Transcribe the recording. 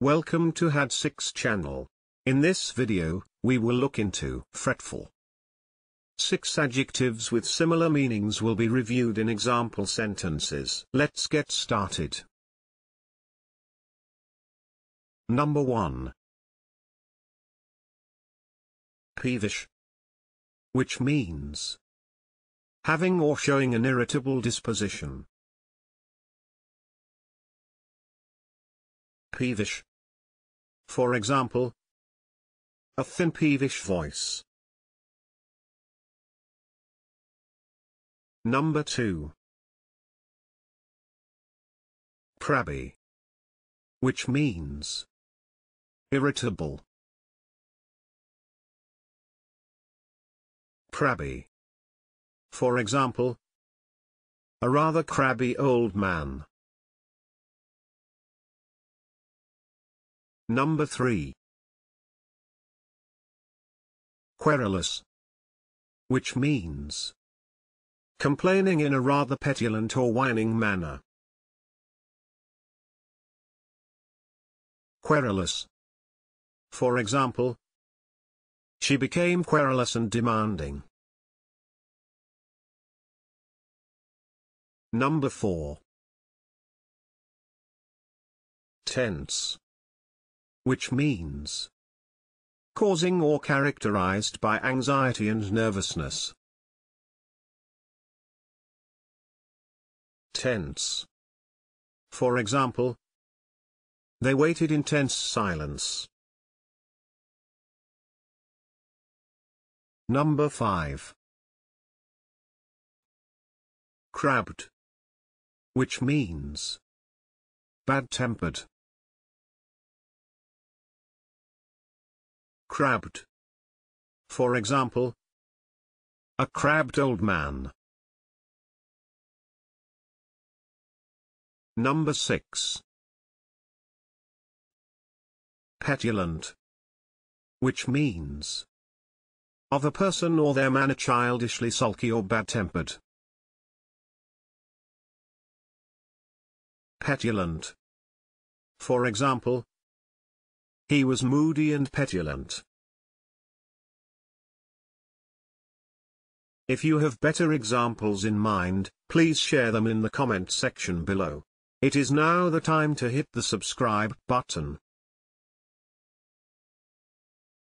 Welcome to Had Six channel. In this video, we will look into fretful. 6 adjectives with similar meanings will be reviewed in example sentences. Let's get started. Number 1. Peevish, which means having or showing an irritable disposition. Peevish. For example, a thin peevish voice. Number 2. Crabby, which means irritable. Crabby. For example, a rather crabby old man. Number 3. Querulous, which means complaining in a rather petulant or whining manner. Querulous. For example, she became querulous and demanding. Number 4. Tense, which means causing or characterized by anxiety and nervousness. Tense. For example, they waited in tense silence. Number 5. Crabbed, which means bad-tempered. Crabbed. For example, a crabbed old man. Number 6. Petulant, which means of a person or their manner childishly sulky or bad-tempered. Petulant. For example, he was moody and petulant. If you have better examples in mind, please share them in the comment section below. It is now the time to hit the subscribe button.